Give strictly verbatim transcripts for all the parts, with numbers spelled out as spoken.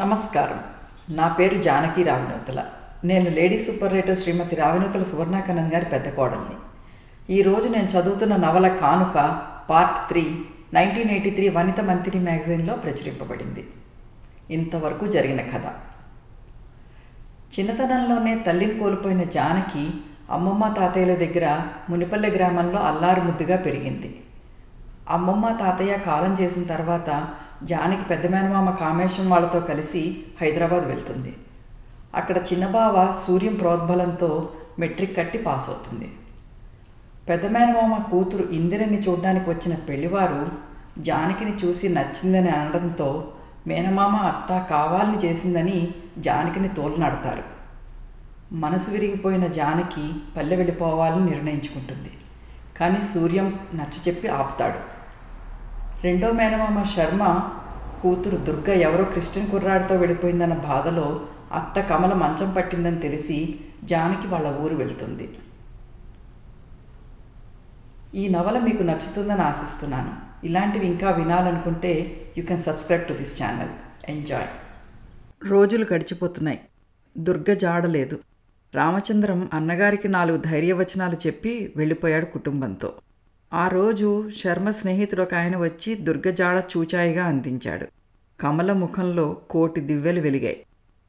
నమస్కారం, నా పేరు జానకి రావినూతల. నేను lady super writer Srimathi Ravinuthala Suvarna Kannan గారి పెద్ద కోడల్ని. ఈరోజు నేను చదువుతున్న నవల Kanuka part three nineteen eighty three Vanitha Mantri మ్యాగజైన్లో ప్రచురింపబడింది. ఇంతవరకు జరిగిన కథ. చిన్నతనంలోనే తల్లిని కోల్పోయిన జానకి అమ్మమ్మ తాతయ్యల దగ్గర మునిపల్లె గ్రామంలో అల్లారు ముద్దుగా పెరిగింది. అమ్మమ్మ తాతయ్య కాలం చేసిన తర్వాత జానకి పెద్ద మేనమామ కామేశం వాళ్ళతో కలిసి హైదరాబాద్ వెళ్తుంది. అక్కడ చిన్నబావ సూర్యం ప్రోద్బలంతో మెట్రిక్ కట్టి పాస్ అవుతుంది. పెద్ద మేనమామ కూతురు ఇందిరని చూడడానికి వచ్చిన పెళ్లివారు జానకిని చూసి నచ్చిందని అనడంతో మేనమామ అత్త కావాలని చేసిందని జానకిని తోలునాడతారు. మనసు విరిగిపోయిన జానకి పల్లె వెళ్ళిపోవాలని నిర్ణయించుకుంటుంది. కానీ సూర్యం నచ్చ చెప్పి ఆపుతాడు. రెండో మేనమామ శర్మ కూతురు దుర్గ ఎవరో క్రిస్టియన్ కుర్రాడితో వెళ్ళిపోయిందన్న బాధలో అత్త కమల మంచం పట్టిందని తెలిసి జానకి వాళ్ళ ఊరు వెళ్తుంది. ఈ నవల మీకు నచ్చుతుందని ఆశిస్తున్నాను. ఇలాంటివి ఇంకా వినాలనుకుంటే you can subscribe to this channel. Enjoy. రోజులు గడిచిపోతున్నాయి. దుర్గ జాడలేదు. రామచంద్రం అన్నగారికి నాలుగు ధైర్యవచనాలు చెప్పి వెళ్ళిపోయాడు కుటుంబంతో. ఆ రోజు శర్మ స్నేహితుడు ఒక ఆయన వచ్చి దుర్గజాడ చూచాయిగా అందించాడు. కమల ముఖంలో కోటి దివ్వెలు వెలిగాయి.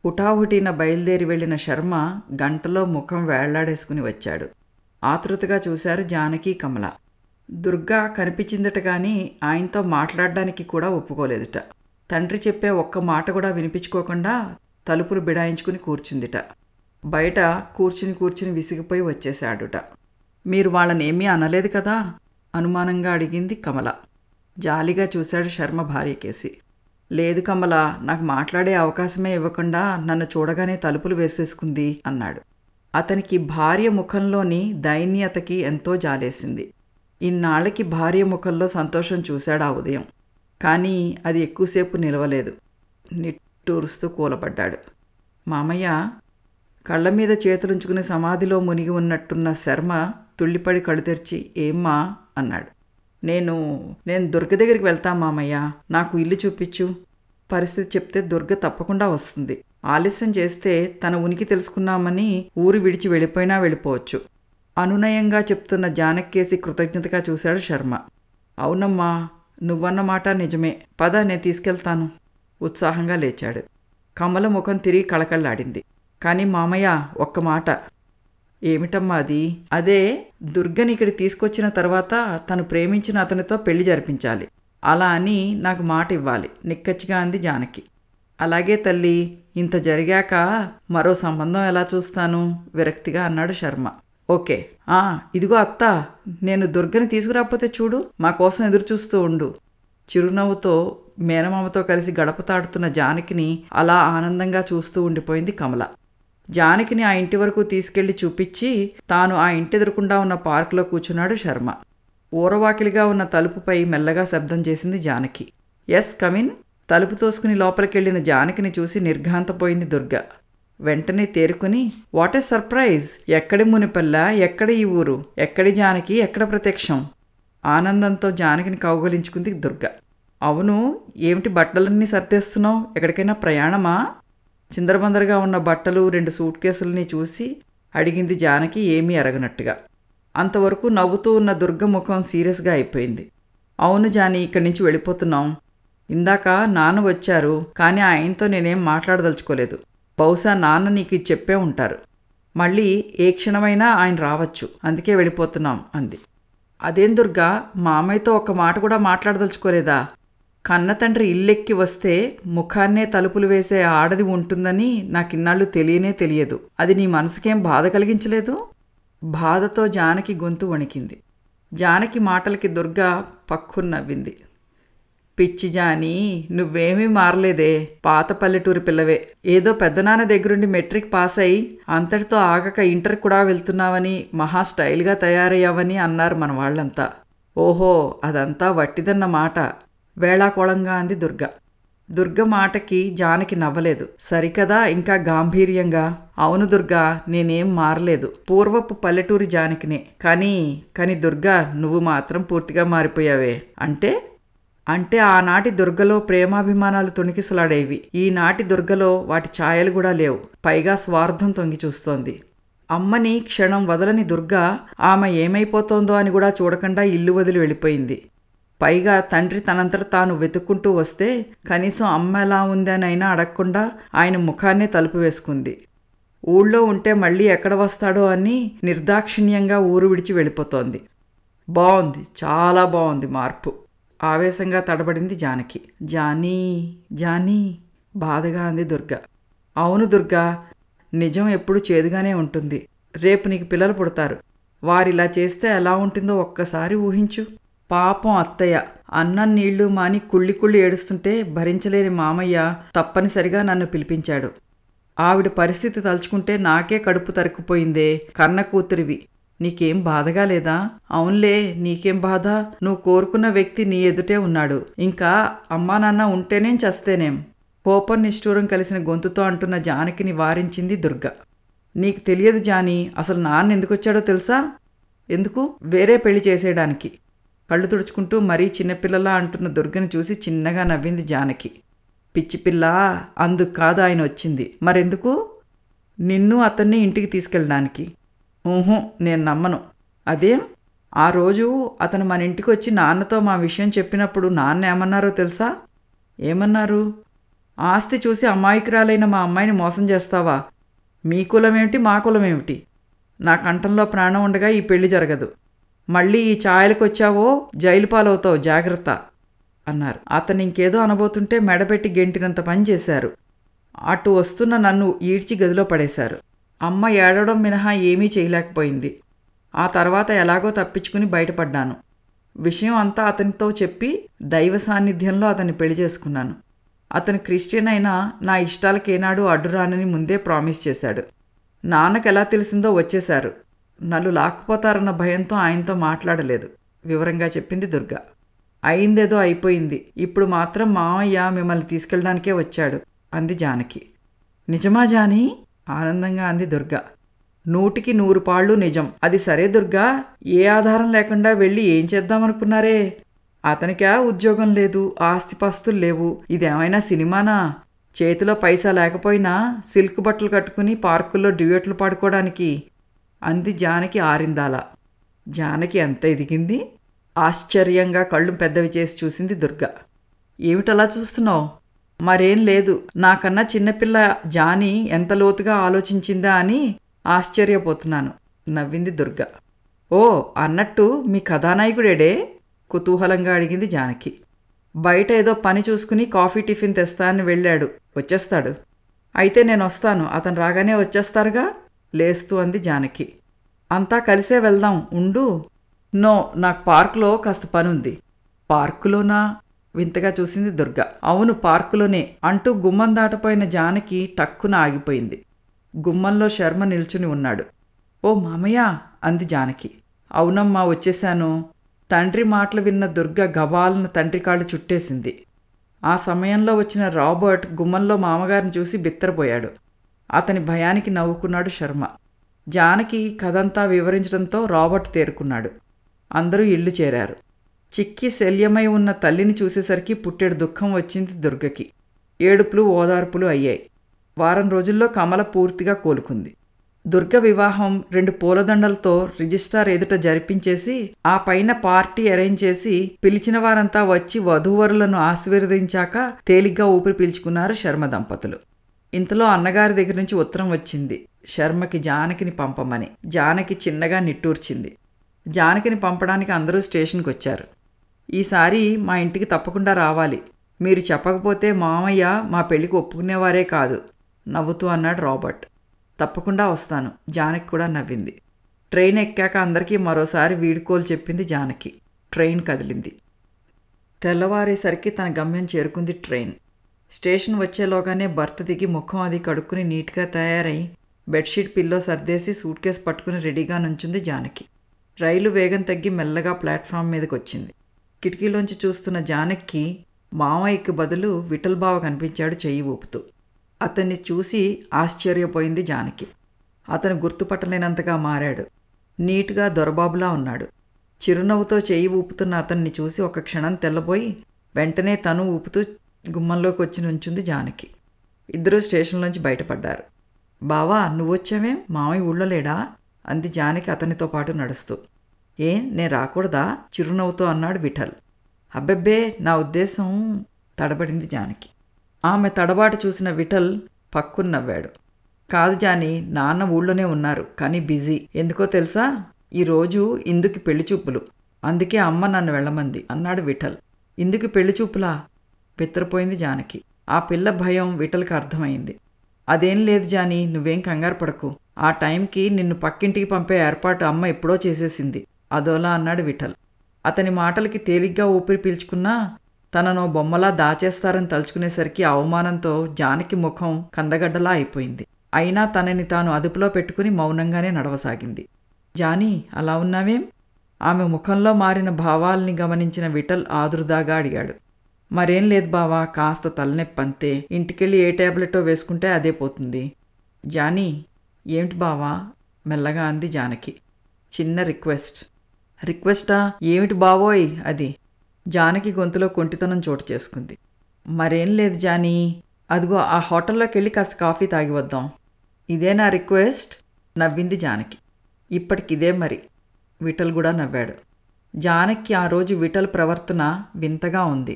హుటాహుటీన బయలుదేరి వెళ్ళిన శర్మ గంటలో ముఖం వేళ్లాడేసుకుని వచ్చాడు. ఆతృతగా చూశారు జానకి, కమల. దుర్గా కనిపించిందట, కానీ ఆయనతో మాట్లాడడానికి కూడా ఒప్పుకోలేదుట. తండ్రి చెప్పే ఒక్క మాట కూడా వినిపించుకోకుండా తలుపులు బిడాయించుకుని కూర్చుందిట. బయట కూర్చుని కూర్చుని విసిగిపోయి వచ్చేశాడుట. మీరు వాళ్ళనేమీ అనలేదు కదా? అనుమానంగా అడిగింది కమల. జాలిగా చూశాడు శర్మ భార్యకేసి. లేదు కమల, నాకు మాట్లాడే అవకాశమే ఇవ్వకుండా నన్ను చూడగానే తలుపులు వేసేసుకుంది అన్నాడు. అతనికి భార్య ముఖంలోని దైన్యతకి ఎంతో జాలేసింది. ఇన్నాళ్ళకి భార్య ముఖంలో సంతోషం చూశాడు ఆ ఉదయం. కానీ అది ఎక్కువసేపు నిలవలేదు. నిట్టూరుస్తూ కూలబడ్డాడు. మామయ్య కళ్ళ మీద చేతులుంచుకుని సమాధిలో మునిగి ఉన్నట్టున్న శర్మ తుళ్ళిపడి కళ్ళు తెరిచి ఏమ్మా అన్నాడు. నేను నేను దుర్గ దగ్గరికి వెళ్తా మామయ్య, నాకు ఇల్లు చూపించు. పరిస్థితి చెప్తే దుర్గ తప్పకుండా వస్తుంది. ఆలస్యం చేస్తే తన ఉనికి తెలుసుకున్నామని ఊరు విడిచి వెళ్ళిపోయినా వెళ్ళిపోవచ్చు. అనునయంగా చెప్తున్న జానక్కేసి కృతజ్ఞతగా చూశాడు శర్మ. అవునమ్మా, నువ్వన్న మాట నిజమే. పద, నేను తీసుకెళ్తాను. ఉత్సాహంగా లేచాడు. కమల ముఖం తిరిగి కళకళ్ళాడింది. కానీ మామయ్య, ఒక్క మాట. ఏమిటమ్మా అది? అదే, దుర్గని ఇక్కడ తీసుకొచ్చిన తర్వాత తను ప్రేమించిన అతనితో పెళ్లి జరిపించాలి. అలా అని నాకు మాట ఇవ్వాలి, నిక్కచ్చిగా అంది జానకి. అలాగే తల్లి, ఇంత జరిగాక మరో సంబంధం ఎలా చూస్తాను? విరక్తిగా అన్నాడు శర్మ. ఓకే. ఆ ఇదిగో అత్త, నేను దుర్గని తీసుకురాకపోతే చూడు, మా కోసం ఎదురుచూస్తూ ఉండు. చిరునవ్వుతో మేనమామతో కలిసి గడప తాడుతున్న జానకిని అలా ఆనందంగా చూస్తూ ఉండిపోయింది కమల. జానకిని ఆ ఇంటి వరకు తీసుకెళ్లి చూపించి తాను ఆ ఇంటి ఎదురుకుండా ఉన్న పార్కులో కూర్చున్నాడు శర్మ. ఊరవాకిలిగా ఉన్న తలుపుపై మెల్లగా శబ్దం చేసింది జానకి. Yes, come in. తలుపు తోసుకుని లోపలికెళ్లిన జానకిని చూసి నిర్ఘాంతపోయింది దుర్గ. వెంటనే తేరుకుని, వాట్ ఏ సర్ప్రైజ్! ఎక్కడి మునిపల్లా, ఎక్కడ ఈ ఊరు, ఎక్కడి జానకి, ఎక్కడ ప్రత్యక్షం? ఆనందంతో జానకిని కౌగలించుకుంది దుర్గ. అవును, ఏమిటి బట్టలన్నీ సర్దేస్తున్నావు? ఎక్కడికైనా ప్రయాణమా? చిందరబందరగా ఉన్న బట్టలు, రెండు సూట్ కేసులని చూసి అడిగింది జానకి ఏమీ అరగనట్టుగా. అంతవరకు నవ్వుతూ ఉన్న దుర్గ ముఖం సీరియస్గా అయిపోయింది. అవును జాని, ఇక్కడి నుంచి వెళ్ళిపోతున్నాం. ఇందాక నాన్న వచ్చారు, కానీ ఆయనతో నేనేం మాట్లాడదలుచుకోలేదు. బహుశా నాన్న నీకు ఇది చెప్పే ఉంటారు. మళ్ళీ ఏ క్షణమైనా ఆయన రావచ్చు, అందుకే వెళ్ళిపోతున్నాం అంది. అదేం దుర్గా, మామయ్యతో ఒక్క మాట కూడా మాట్లాడదలుచుకోలేదా? కన్న తండ్రి ఇల్లెక్కి వస్తే ముఖాన్నే తలుపులు వేసే ఆడది ఉంటుందని నాకిన్నాళ్ళు తెలియనే తెలియదు. అది నీ మనసుకేం బాధ కలిగించలేదు? బాధతో జానకి గొంతు వణికింది. జానకి మాటలకి దుర్గా పక్కున నవ్వింది. పిచ్చి జాని, నువ్వేమీ మారలేదే, పాత పల్లెటూరి పిల్లవే. ఏదో పెద్దనాన్న దగ్గరుండి మెట్రిక్ పాస్ అయి అంతటితో ఆగక ఇంటర్ కూడా వెళ్తున్నావని, మహా స్టైల్గా తయారయ్యావని అన్నారు మన వాళ్ళంతా. ఓహో, అదంతా వట్టిదన్న మాట, వేళాకోళంగా అంది దుర్గ. దుర్గ మాటకి జానకి నవ్వలేదు. సరికదా ఇంకా గాంభీర్యంగా, అవును దుర్గా, నేనేం మారలేదు, పూర్వపు పల్లెటూరి జానకినే. కానీ కానీ దుర్గా, నువ్వు మాత్రం పూర్తిగా మారిపోయావే. అంటే అంటే ఆనాటి దుర్గలో ప్రేమాభిమానాలు తొణికిసలాడేవి. ఈనాటి దుర్గలో వాటి ఛాయలు కూడా లేవు. పైగా స్వార్థం తొంగి చూస్తోంది. అమ్మని క్షణం వదలని దుర్గ ఆమె ఏమైపోతుందో అని కూడా చూడకుండా ఇల్లు వదిలి వెళ్ళిపోయింది. పైగా తండ్రి తనంతట తాను వెతుక్కుంటూ వస్తే కనీసం అమ్మ ఎలా ఉందనైనా అడగకుండా ఆయన ముఖాన్నే తలుపు వేసుకుంది. ఊళ్ళో ఉంటే మళ్ళీ ఎక్కడ వస్తాడో అని నిర్దాక్షిణ్యంగా ఊరు విడిచి వెళ్ళిపోతోంది. బాగుంది, చాలా బాగుంది మార్పు. ఆవేశంగా తడబడింది జానకి. జానీ జానీ బాధగా అంది దుర్గ. అవును దుర్గా, నిజం ఎప్పుడు చేదుగానే ఉంటుంది. రేపు నీకు పిల్లలు పుడతారు. వారిలా చేస్తే ఎలా ఉంటుందో ఒక్కసారి ఊహించు. పాపం అత్తయ్య అన్నం నీళ్లు మాని కుళ్ళి కుళ్ళి ఏడుస్తుంటే భరించలేని మామయ్య తప్పనిసరిగా నన్ను పిలిపించాడు. ఆవిడ పరిస్థితి తలుచుకుంటే నాకే కడుపు తరుక్కుపోయిందే. కన్న కూతురివి, నీకేం బాధగా లేదా? అవునులే, నీకేం బాధ. నువ్వు కోరుకున్న వ్యక్తి నీ ఎదుటే ఉన్నాడు. ఇంకా అమ్మా నాన్న ఉంటేనేం చస్తేనేం? కోపం నిష్ఠూరం కలిసిన గొంతుతో అంటున్న జానకిని వారించింది దుర్గ. నీకు తెలియదు జానీ, అసలు నాన్న ఎందుకొచ్చాడో తెలుసా? ఎందుకు? వేరే పెళ్లి చేసేయడానికి. కళ్ళు తుడుచుకుంటూ మరీ చిన్నపిల్లలా అంటున్న దుర్గని చూసి చిన్నగా నవ్వింది జానకి. పిచ్చిపిల్ల, అందుకు కాదు ఆయన వచ్చింది. మరెందుకు? నిన్ను అతన్ని ఇంటికి తీసుకెళ్ళడానికి. ఊహూ, నేను నమ్మను. అదేం? ఆ రోజు అతను మన ఇంటికి వచ్చి నాన్నతో మా విషయం చెప్పినప్పుడు నాన్న ఏమన్నారో తెలుసా? ఏమన్నారు? ఆస్తి చూసి అమాయకురాలైన మా అమ్మాయిని మోసం చేస్తావా? మీ కులమేమిటి, మా కులమేమిటి? నా కంఠంలో ప్రాణం ఉండగా ఈ పెళ్లి జరగదు. మళ్ళీ ఈ ఛాయలకొచ్చావో జైలు పాలవుతావు, జాగ్రత్త అన్నారు. అతను ఇంకేదో అనబోతుంటే మెడపెట్టి గెంటినంత పని చేశారు. అటు వస్తున్న నన్ను ఈడ్చి గదిలో పడేశారు. అమ్మ ఏడవడం మినహా ఏమీ చేయలేకపోయింది. ఆ తర్వాత ఎలాగో తప్పించుకుని బయటపడ్డాను. విషయం అంతా అతనితో చెప్పి దైవ సాన్నిధ్యంలో అతన్ని పెళ్లి చేసుకున్నాను. అతను క్రిస్టియన్ అయినా నా ఇష్టాలకు ఏనాడు అడ్డురానని ముందే ప్రామిస్ చేశాడు. నాన్నకు ఎలా తెలిసిందో వచ్చేశారు. నన్ను లాక్కుపోతారన్న భయంతో ఆయనతో మాట్లాడలేదు, వివరంగా చెప్పింది దుర్గ. అయిందేదో అయిపోయింది. ఇప్పుడు మాత్రం మామయ్య మిమ్మల్ని తీసుకెళ్ళడానికే వచ్చాడు అంది జానకి. నిజమా జానీ? ఆనందంగా అంది దుర్గ. నూటికి నూరు పాళ్ళు నిజం. అది సరే దుర్గా, ఏ ఆధారం లేకుండా వెళ్ళి ఏం చేద్దామనుకున్నారే? అతనికా ఉద్యోగం లేదు, ఆస్తిపాస్తులు లేవు. ఇదేమైనా సినిమానా? చేతిలో పైసా లేకపోయినా సిల్క్ బట్టలు కట్టుకుని పార్కుల్లో డ్యూయెట్లు పాడుకోవడానికి అంది జానకి ఆరిందాల. జానకి ఎంత ఎదిగింది! ఆశ్చర్యంగా కళ్ళు పెద్దవి చేసి చూసింది దుర్గ. ఏమిటలా చూస్తున్నావు? మరేం లేదు, నాకన్నా చిన్నపిల్ల జానీ ఎంత లోతుగా ఆలోచించిందా అని ఆశ్చర్యపోతున్నాను నవ్వింది దుర్గ. ఓ, అన్నట్టు మీ కథానాయకుడేడే? కుతూహలంగా అడిగింది జానకి. బయట ఏదో పని చూసుకుని కాఫీ టిఫిన్ తెస్తా అని వెళ్ళాడు, వచ్చేస్తాడు. అయితే నేను వస్తాను, అతను రాగానే వచ్చేస్తారుగా లేస్తూ అంది జానకి. అంతా కలిసే వెళ్దాం ఉండు. నో, నాకు పార్కులో కాస్త పనుంది. పార్కులోనా? వింతగా చూసింది దుర్గ. అవును పార్కులోనే అంటూ గుమ్మం దాటపోయిన జానకి టక్కున ఆగిపోయింది. గుమ్మంలో శర్మ నిల్చుని ఉన్నాడు. ఓ మామయ్య అంది జానకి. అవునమ్మా వచ్చేశాను. తండ్రి మాటలు విన్న దుర్గ గబాలను తండ్రి కాళ్ళు చుట్టేసింది. ఆ సమయంలో వచ్చిన రాబర్ట్ గుమ్మంలో మామగారిని చూసి బిత్తరపోయాడు. అతని భయానికి నవ్వుకున్నాడు శర్మ. జానకి కథంతా వివరించడంతో రాబర్ట్ తేరుకున్నాడు. అందరూ ఇల్లు చేరారు. చిక్కి శల్యమై ఉన్న తల్లిని చూసేసరికి పుట్టెడు దుఃఖం వచ్చింది దుర్గకి. ఏడుపులు ఓదార్పులు అయ్యాయి. వారం రోజుల్లో కమల పూర్తిగా కోలుకుంది. దుర్గ వివాహం రెండు పూలదండలతో రిజిస్ట్రార్ ఎదుట జరిపించేసి ఆ పైన పార్టీ అరేంజ్ చేసి పిలిచిన వారంతా వచ్చి వధూవరులను ఆశీర్వదించాక తేలిగ్గా ఊపిరి పీల్చుకున్నారు శర్మ దంపతులు. ఇంతలో అన్నగారి దగ్గర నుంచి ఉత్తరం వచ్చింది శర్మకి జానకిని పంపమని. జానకి చిన్నగా నిట్టూర్చింది. జానకిని పంపడానికి అందరూ స్టేషన్కి వచ్చారు. ఈసారి మా ఇంటికి తప్పకుండా రావాలి, మీరు చెప్పకపోతే మామయ్య మా పెళ్లికి ఒప్పుకునేవారే కాదు నవ్వుతూ అన్నాడు రాబర్ట్. తప్పకుండా వస్తాను, జానకి కూడా నవ్వింది. ట్రైన్ ఎక్కాక అందరికీ మరోసారి వీడుకోలు చెప్పింది జానకి. ట్రైన్ కదిలింది. తెల్లవారేసరికి తన గమ్యం చేరుకుంది ట్రైన్. స్టేషన్ వచ్చేలోగానే భర్త దిగి ముఖం అది కడుక్కుని నీట్గా తయారై బెడ్షీట్ పిల్లో సర్దేసి సూట్ కేసు పట్టుకుని రెడీగా నుంచుంది జానకి. రైలు వేగం తగ్గి మెల్లగా ప్లాట్ఫామ్ మీదకి వచ్చింది. కిటికీలోంచి చూస్తున్న జానక్కి మామయ్యకి బదులు విఠల్బావ కనిపించాడు చెయ్యి ఊపుతూ. అతన్ని చూసి ఆశ్చర్యపోయింది జానకి. అతను గుర్తుపట్టలేనంతగా మారాడు. నీట్గా దొరబాబులా ఉన్నాడు. చిరునవ్వుతో చెయ్యి ఊపుతున్న అతన్ని చూసి ఒక క్షణం తెల్లబోయి వెంటనే తను ఊపుతూ గుమ్మంలోకి వచ్చి నుంచింది జానకి. ఇద్దరు స్టేషన్ నుంచి బయటపడ్డారు. బావా నువ్వొచ్చావేం, మామయ్య ఊళ్ళో లేడా అంది జానకి అతనితో పాటు నడుస్తూ. ఏం నేను రాకూడదా చిరునవ్వుతో అన్నాడు విఠల్. అబ్బెబ్బే నా ఉద్దేశం తడబడింది జానకి. ఆమె తడబాటు చూసిన విఠల్ పక్కున నవ్వాడు. కాదు జాని, నాన్న ఊళ్ళోనే ఉన్నారు కానీ బిజీ. ఎందుకో తెలుసా, ఈరోజు ఇందుకి పెళ్లి చూపులు, అందుకే అమ్మ నన్ను వెళ్ళమంది అన్నాడు విఠల్. ఇందుకు పెళ్లి చూపులా పెత్తరిపోయింది జానకి. ఆ పిల్ల భయం విఠల్కి అర్థమైంది. అదేం లేదు జాని, నువ్వేం కంగారు పడకు, ఆ టైంకి నిన్ను పక్కింటికి పంపే ఏర్పాటు అమ్మ ఎప్పుడో చేసేసింది అదోలా అన్నాడు విఠల్. అతని మాటలకి తేలిగ్గా ఊపిరి పీల్చుకున్నా తనను బొమ్మలా దాచేస్తారని తలుచుకునేసరికి అవమానంతో జానకి ముఖం కందగడ్డలా అయిపోయింది. అయినా తనని తాను అదుపులో పెట్టుకుని మౌనంగానే నడవసాగింది. జానీ అలా ఉన్నావేం, ఆమె ముఖంలో మారిన భావాల్ని గమనించిన విఠల్ ఆదురుదాగా అడిగాడు. మరేం లేదు బావా, కాస్త తలనొప్పంతే, ఇంటికెళ్ళి ఏ ట్యాబ్లెటో వేసుకుంటే అదే పోతుంది. జానీ ఏమిటి బావా మెల్లగా అంది జానకి. చిన్న రిక్వెస్ట్. రిక్వెస్టా, ఏమిటి బావోయ్ అది, జానకి గొంతులో కొంటితనం చోటు చేసుకుంది. మరేం లేదు జానీ, అదిగో ఆ హోటల్లోకి వెళ్ళి కాస్త కాఫీ తాగి వద్దాం, ఇదే నా రిక్వెస్ట్ నవ్వింది జానకి. ఇప్పటికిదే మరి, విఠల్ కూడా నవ్వాడు. జానకి ఆ రోజు విఠల్ ప్రవర్తన వింతగా ఉంది.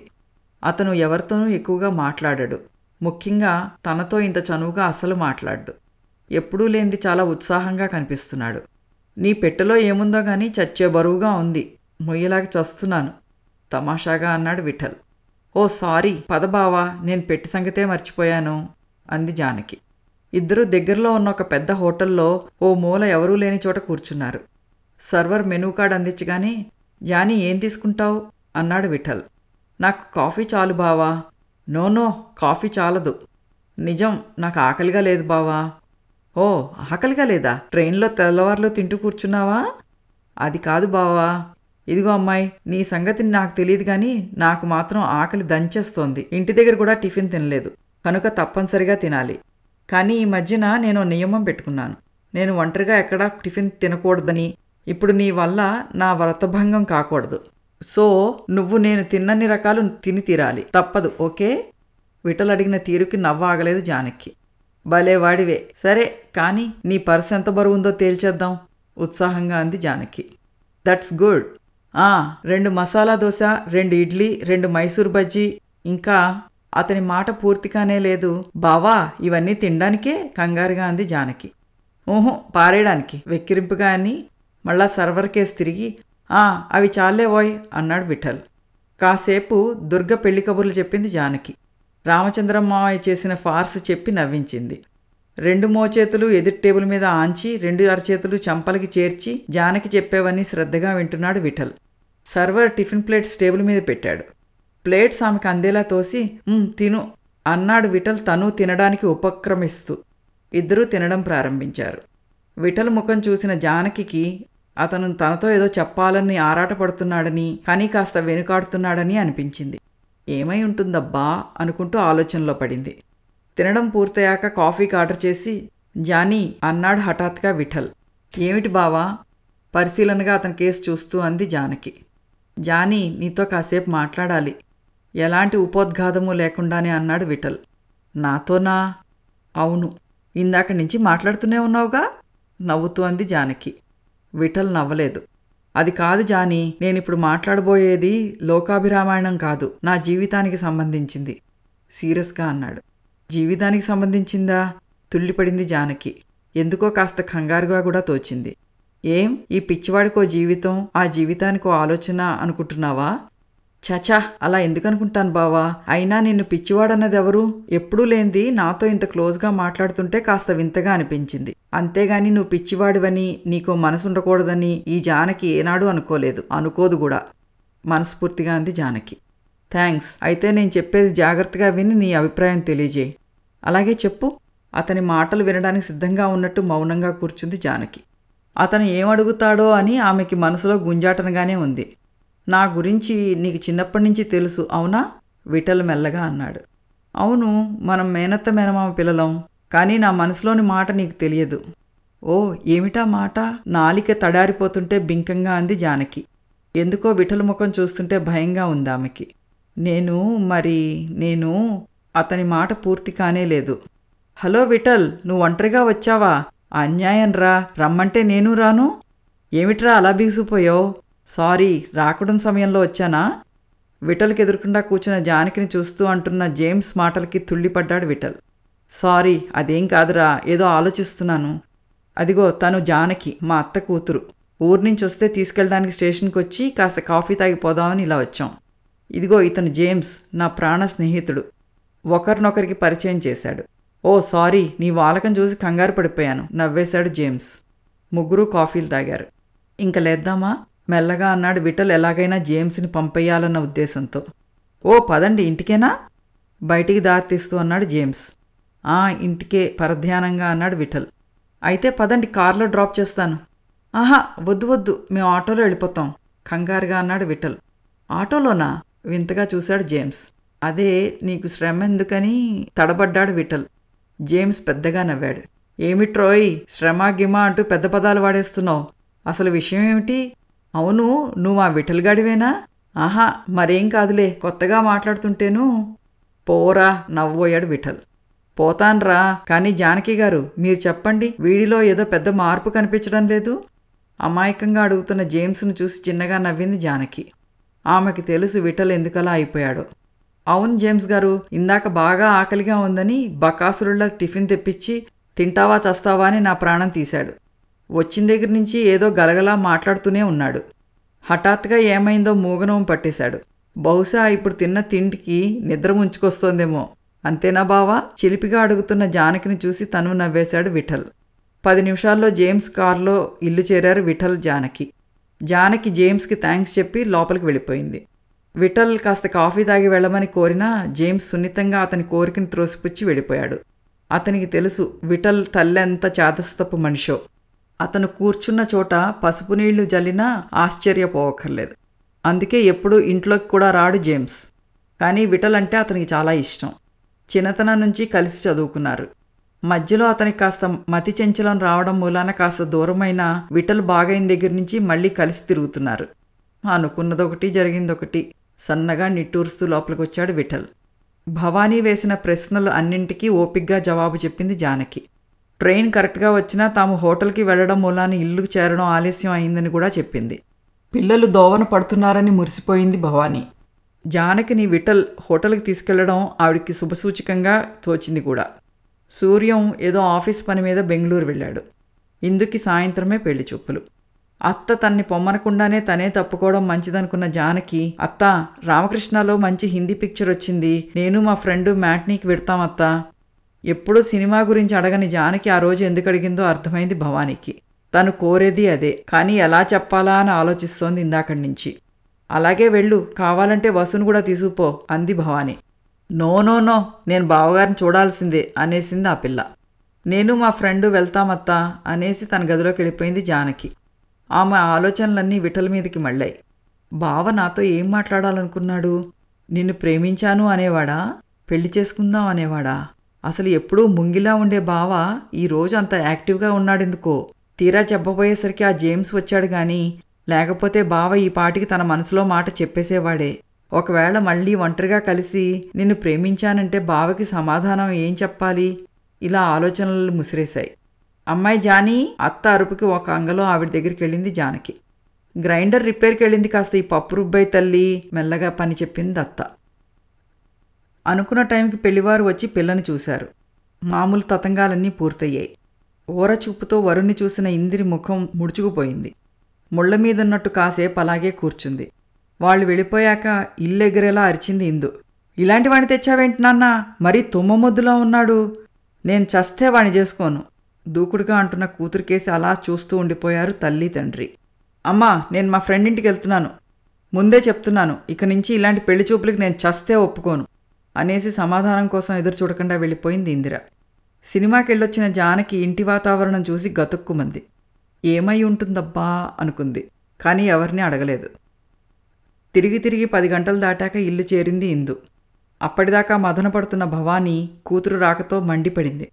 అతను ఎవరితోనూ ఎక్కువగా మాట్లాడాడు, ముఖ్యంగా తనతో ఇంత చనువుగా అసలు మాట్లాడ్డు. ఎప్పుడూ లేనిది చాలా ఉత్సాహంగా కనిపిస్తున్నాడు. నీ పెట్టెలో ఏముందో కానీ చచ్చే బరువుగా ఉంది, మొయ్యలాగా చస్తున్నాను తమాషాగా అన్నాడు విఠల్. ఓ సారీ పదబావా, నేను పెట్టి సంగతే మర్చిపోయాను అంది జానకి. ఇద్దరూ దగ్గరలో ఉన్న ఒక పెద్ద హోటల్లో ఓ మూల ఎవరూ లేని చోట కూర్చున్నారు. సర్వర్ మెనూ కార్డ్ అందించగానే జానీ ఏం తీసుకుంటావు అన్నాడు విఠల్. నాకు కాఫీ చాలు బావా. నోనో కాఫీ చాలదు. నిజం, నాకు ఆకలిగా లేదు బావా. ఓ ఆకలిగా లేదా, ట్రైన్లో తెల్లవారులో తింటూ కూర్చున్నావా? అది కాదు బావా, ఇదిగో అమ్మాయి నీ సంగతిని నాకు తెలియదు కానీ నాకు మాత్రం ఆకలి దంచేస్తోంది. ఇంటి దగ్గర కూడా టిఫిన్ తినలేదు కనుక తప్పనిసరిగా తినాలి. కానీ ఈ మధ్యన నేను నియమం పెట్టుకున్నాను, నేను ఒంటరిగా ఎక్కడా టిఫిన్ తినకూడదని. ఇప్పుడు నీ వల్ల నా వ్రతభంగం కాకూడదు, సో నువ్వు నేను తిన్నన్ని రకాలు తిని తీరాలి, తప్పదు ఓకే? విఠల్ అడిగిన తీరుకి నవ్వు ఆగలేదు జానకి. భలే వాడివే, సరే కానీ నీ పర్స్ ఎంత బరువుందో తేల్చేద్దాం ఉత్సాహంగా అంది జానకి. That's good. ఆ రెండు మసాలా దోశ, రెండు ఇడ్లీ, రెండు మైసూర్ బజ్జీ, ఇంకా అతని మాట పూర్తిగానే లేదు. బావా ఇవన్నీ తినడానికే కంగారుగా అంది జానకి. ఊహు పారేయడానికి వెక్కిరింపుగా అని మళ్ళా సర్వర్ కేసు తిరిగి ఆ అవి చాలేవోయ్ అన్నాడు విఠల్. కాసేపు దుర్గ పెళ్లి కబుర్లు చెప్పింది జానకి. రామచంద్రమ్మ మావయ్య చేసిన ఫార్స్ చెప్పి నవ్వించింది. రెండు మోచేతులు ఎదురు టేబుల్ మీద ఆంచి రెండు అరచేతులు చంపలకి చేర్చి జానకి చెప్పేవన్నీ శ్రద్ధగా వింటున్నాడు Vithal. Server tiffin plates table మీద పెట్టాడు. ప్లేట్స్ ఆమెకు అందేలా తోసి తిను అన్నాడు విఠల్ తను తినడానికి ఉపక్రమిస్తూ. ఇద్దరూ తినడం ప్రారంభించారు. విఠల్ ముఖం చూసిన జానకి అతను తనతో ఏదో చెప్పాలని ఆరాటపడుతున్నాడని కానీ కాస్త వెనుకాడుతున్నాడని అనిపించింది. ఏమై ఉంటుందబ్బా అనుకుంటూ ఆలోచనలో పడింది. తినడం పూర్తయ్యాక కాఫీకి ఆర్డర్ చేసి జానీ అన్నాడు హఠాత్గా విఠల్. ఏమిటి బావా పరిశీలనగా అతని కేసు చూస్తూ అంది జానకి. జానీ నీతో కాసేపు మాట్లాడాలి, ఎలాంటి ఉపోద్ఘాతము లేకుండానే అన్నాడు విఠల్. నాతోనా? అవును, ఇందాక నుంచి మాట్లాడుతూనే ఉన్నావుగా నవ్వుతూ అంది జానకి. విఠల్ నవ్వలేదు. అది కాదు జానీ, నేనిప్పుడు మాట్లాడబోయేది లోకాభిరామాయణం కాదు, నా జీవితానికి సంబంధించింది సీరియస్గా అన్నాడు. జీవితానికి సంబంధించిందా తుళ్ళిపడింది జానకి. ఎందుకో కాస్త కంగారుగా కూడా తోచింది. ఏం ఈ పిచ్చివాడికో జీవితం, ఆ జీవితానికో ఆలోచన అనుకుంటున్నావా? చచా అలా ఎందుకనుకుంటాను బావా, అయినా నిన్ను పిచ్చివాడన్నది ఎవరు? ఎప్పుడూ లేనిది నాతో ఇంత క్లోజ్గా మాట్లాడుతుంటే కాస్త వింతగా అనిపించింది. అంతేగాని నువ్వు పిచ్చివాడివని నీకో మనసుండకూడదని ఈ జానకి ఏనాడు అనుకోలేదు, అనుకోదు కూడా మనస్ఫూర్తిగా అంది జానకి. థ్యాంక్స్, అయితే నేను చెప్పేది జాగ్రత్తగా విని నీ అభిప్రాయం తెలియజేయి. అలాగే చెప్పు అతని మాటలు వినడానికి సిద్ధంగా ఉన్నట్టు మౌనంగా కూర్చుంది జానకి. అతను ఏమడుగుతాడో అని ఆమెకి మనసులో గుంజాటనగానే ఉంది. నా గురించి నీకు చిన్నప్పటి నుంచి తెలుసు అవునా విఠల్ మెల్లగా అన్నాడు. అవును, మనం మేనత్త మేనమామ పిల్లలం, కానీ నా మనసులోని మాట నీకు తెలియదు. ఓ ఏమిటా మాట నాలిక తడారిపోతుంటే బింకంగా అంది జానకి. ఎందుకో విఠల్ ముఖం చూస్తుంటే భయంగా ఉంది ఆమెకి. నేను మరి నేను అతని మాట పూర్తి కానే లేదు. హలో విఠల్, నువ్వు ఒంటరిగా వచ్చావా? అన్యాయం రా, రమ్మంటే నేను రాను. ఏమిట్రా అలా బిగుసిపోయావు? సారీ, రాకడం సమయంలో వచ్చానా? విఠల్కి ఎదురుకుండా కూర్చున్న జానకిని చూస్తూ అంటున్న జేమ్స్ మాటలకి తుళ్ళిపడ్డాడు విఠల్. సారీ, అదేం కాదురా, ఏదో ఆలోచిస్తున్నాను. అదిగో తను జానకి, మా అత్త కూతురు. ఊరి నుంచి వస్తే తీసుకెళ్ళడానికి స్టేషన్కి వచ్చి కాస్త కాఫీ తాగిపోదామని ఇలా వచ్చాం. ఇదిగో ఇతను జేమ్స్, నా ప్రాణ స్నేహితుడు. ఒకరినొకరికి పరిచయం చేశాడు. ఓ సారీ, నీ వాలకం చూసి కంగారు పడిపోయాను, నవ్వేశాడు జేమ్స్. ముగ్గురు కాఫీలు తాగారు. ఇంక లేద్దామా? మెల్లగా అన్నాడు విఠల్, ఎలాగైనా జేమ్స్ని పంపేయాలన్న ఉద్దేశంతో. ఓ పదండి, ఇంటికేనా? బయటికి దారితీస్తూ అన్నాడు జేమ్స్. ఆ ఇంటికే, పరధ్యానంగా అన్నాడు విఠల్. అయితే పదండి, కారులో డ్రాప్ చేస్తాను. ఆహా వద్దు వద్దు, మేము ఆటోలో వెళ్ళిపోతాం, కంగారుగా అన్నాడు విఠల్. ఆటోలోనా? వింతగా చూశాడు జేమ్స్. అదే, నీకు శ్రమ ఎందుకని తడబడ్డాడు విఠల్. జేమ్స్ పెద్దగా నవ్వాడు. ఏమిట్రోయ్ శ్రమ గిమా అంటూ పెద్ద పదాలు వాడేస్తున్నావు, అసలు విషయం ఏమిటి? అవును, నువ్వు ఆ విఠల్ గడివేనా? ఆహా మరేం కాదులే, కొత్తగా మాట్లాడుతుంటేను. పోరా, నవ్వబోయాడు విఠల్. పోతాన్రా, కానీ జానకి గారు మీరు చెప్పండి, వీడిలో ఏదో పెద్ద మార్పు కనిపించడం లేదు? అమాయకంగా అడుగుతున్న జేమ్స్ను చూసి చిన్నగా నవ్వింది జానకి. ఆమెకి తెలుసు విఠల్ ఎందుకలా అయిపోయాడు. అవును జేమ్స్ గారు, ఇందాక బాగా ఆకలిగా ఉందని బకాసురుల్లా టిఫిన్ తెప్పించి తింటావా చస్తావా అని నా ప్రాణం తీశాడు. వచ్చిన దగ్గర నుంచి ఏదో గలగలా మాట్లాడుతూనే ఉన్నాడు. హఠాత్తుగా ఏమైందో మూగనోం పట్టేశాడు. బహుశా ఇప్పుడు తిన్న తిండికి నిద్ర ముంచుకొస్తోందేమో, అంతేనా బావా? చిలిపిగా అడుగుతున్న జానకిని చూసి తను నవ్వేశాడు విఠల్. పది నిమిషాల్లో జేమ్స్ కారులో ఇల్లు చేరారు విఠల్ జానకి. జానకి జేమ్స్కి థ్యాంక్స్ చెప్పి లోపలికి వెళ్ళిపోయింది. విఠల్ కాస్త కాఫీ తాగి వెళ్ళమని కోరినా జేమ్స్ సున్నితంగా అతని కోరికను త్రోసిపుచ్చి వెళ్ళిపోయాడు. అతనికి తెలుసు విఠల్ తల్లెంత చేతస్తపు మనిషో. అతను కూర్చున్న చోట పసుపు నీళ్లు జల్లినా ఆశ్చర్యపోవక్కర్లేదు. అందుకే ఎప్పుడూ ఇంట్లోకి కూడా రాడు జేమ్స్. కానీ విఠల్ అంటే అతనికి చాలా ఇష్టం. చిన్నతనం నుంచి కలిసి చదువుకున్నారు. మధ్యలో అతనికి కాస్త మతి చెంచలం రావడం మూలాన కాస్త దూరమైన విఠల్ బాగైన దగ్గర నుంచి మళ్ళీ కలిసి తిరుగుతున్నారు. అనుకున్నదొకటి జరిగిందొకటి. సన్నగా నిట్టూరుస్తూ లోపలికి వచ్చాడు విఠల్. భవానీ వేసిన ప్రశ్నలు అన్నింటికీ ఓపిగ్గా జవాబు చెప్పింది జానకి. ట్రైన్ కరెక్ట్గా వచ్చినా తాము హోటల్కి వెళ్లడం మూలాన ఇల్లు చేరడం ఆలస్యం అయిందని కూడా చెప్పింది. పిల్లలు దోవన పడుతున్నారని మురిసిపోయింది భవానీ. జానకిని విఠల్ హోటల్కి తీసుకెళ్లడం ఆవిడికి శుభసూచకంగా తోచింది కూడా. సూర్యం ఏదో ఆఫీస్ పని మీద బెంగళూరు వెళ్ళాడు. ఇందుకి సాయంత్రమే పెళ్లి చూపులు. అత్త తన్ని పొమ్మనకుండానే తనే తప్పుకోవడం మంచిదనుకున్న జానకి, అత్త రామకృష్ణలో మంచి హిందీ పిక్చర్ వచ్చింది, నేను మా ఫ్రెండు మ్యాట్నీకి వెళ్తాం అత్తా. ఎప్పుడూ సినిమా గురించి అడగని జానకి ఆ రోజు ఎందుకు అడిగిందో అర్థమైంది భవానీకి. తను కోరేది అదే, కానీ ఎలా చెప్పాలా అని ఆలోచిస్తోంది ఇందాకటి నుంచి. అలాగే వెళ్ళు, కావాలంటే వసును కూడా తీసుకుపో అంది భవానీ. నో నో నో, నేను బావగారిని చూడాల్సిందే అనేసింది ఆ పిల్ల. నేను మా ఫ్రెండు వెళ్తామత్తా అనేసి తన గదిలోకి వెళ్ళిపోయింది జానకి. ఆమె ఆలోచనలన్నీ విఠల మీదకి మళ్ళాయి. బావ నాతో ఏం మాట్లాడాలనుకున్నాడు? నిన్ను ప్రేమించాను అనేవాడా? పెళ్లి చేసుకుందాం అనేవాడా? అసలు ఎప్పుడూ ముంగిలా ఉండే బావ ఈరోజు అంత యాక్టివ్గా ఉన్నాడెందుకో. తీరా చెప్పబోయేసరికి ఆ జేమ్స్ వచ్చాడు. కానీ లేకపోతే బావ ఈ పాటికి తన మనసులో మాట చెప్పేసేవాడే. ఒకవేళ మళ్ళీ ఒంటరిగా కలిసి నిన్ను ప్రేమించానంటే బావకి సమాధానం ఏం చెప్పాలి? ఇలా ఆలోచనలు ముసిరేశాయి. అమ్మాయి జానీ, అత్త అరుపుకి ఒక అంగలో ఆవిడ దగ్గరికి వెళ్ళింది జానకి. గ్రైండర్ రిపేర్కి వెళ్ళింది, కాస్త ఈ పప్పు రుబ్బాయి తల్లి, మెల్లగా పని చెప్పింది అత్త. అనుకున్న టైంకి పెళ్లివారు వచ్చి పిల్లని చూశారు. మామూలు తతంగాలన్నీ పూర్తయ్యాయి. ఓర చూపుతో వరుణ్ణి చూసిన ఇందిరి ముఖం ముడుచుకుపోయింది. ముళ్ళ మీదన్నట్టు కాసేపు అలాగే కూర్చుంది. వాళ్ళు వెళ్ళిపోయాక ఇల్లు ఎగిరేలా అరిచింది ఇందు. ఇలాంటి వాణ్ణి తెచ్చావేంటి నాన్న? మరీ తుమ్మ మొద్దులా ఉన్నాడు, నేను చస్తే వాణ్ణి చేసుకోను దూకుడుగా అంటున్న కూతురికేసి అలా చూస్తూ ఉండిపోయారు తల్లి తండ్రి. అమ్మా, నేను మా ఫ్రెండ్ ఇంటికి వెళ్తున్నాను, ముందే చెప్తున్నాను, ఇక నుంచి ఇలాంటి పెళ్లి చూపులకి నేను చస్తే ఒప్పుకోను అనేసి సమాధానం కోసం ఎదురు చూడకుండా వెళ్ళిపోయింది ఇందిర. సినిమాకి వెళ్ళొచ్చిన జానకి ఇంటి వాతావరణం చూసి గతుక్కుమంది. ఏమై ఉంటుందబ్బా అనుకుంది, కానీ ఎవరిని అడగలేదు. తిరిగి తిరిగి పది గంటలు దాటాక ఇల్లు చేరింది ఇందు. అప్పటిదాకా మదన పడుతున్న భవానీ కూతురు రాకతో మండిపడింది.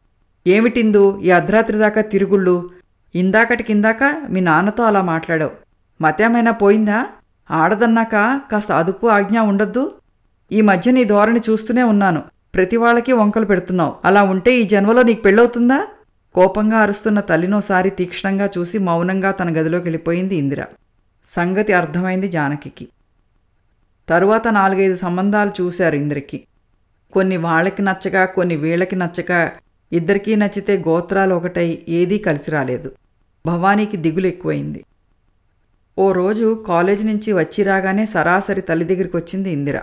ఏమిటిందు ఈ అర్ధరాత్రి దాకా తిరుగుళ్ళు? ఇందాకటి కిందాక మీ నాన్నతో అలా మాట్లాడావు, మతేమైనా పోయిందా? ఆడదన్నాక కాస్త అదుపు ఆజ్ఞ ఉండద్దు. ఈ మధ్య నీ ధోరణి చూస్తూనే ఉన్నాను. ప్రతి వాళ్ళకి వంకలు పెడుతున్నావు. అలా ఉంటే ఈ జన్మలో నీకు పెళ్ళవుతుందా? కోపంగా అరుస్తున్న తల్లినోసారి తీక్షణంగా చూసి మౌనంగా తన గదిలోకి వెళ్ళిపోయింది ఇందిర. సంగతి అర్థమైంది జానకికి. తరువాత నాలుగైదు సంబంధాలు చూశారు ఇందిరకి. కొన్ని వాళ్ళకి నచ్చగా, కొన్ని వీళ్ళకి నచ్చక, ఇద్దరికీ నచ్చితే గోత్రాలు ఒకటై ఏదీ కలిసి రాలేదు. భవానీకి దిగులు ఎక్కువైంది. ఓ రోజు కాలేజీ నుంచి వచ్చి రాగానే సరాసరి తల్లి దగ్గరికి వచ్చింది ఇందిర.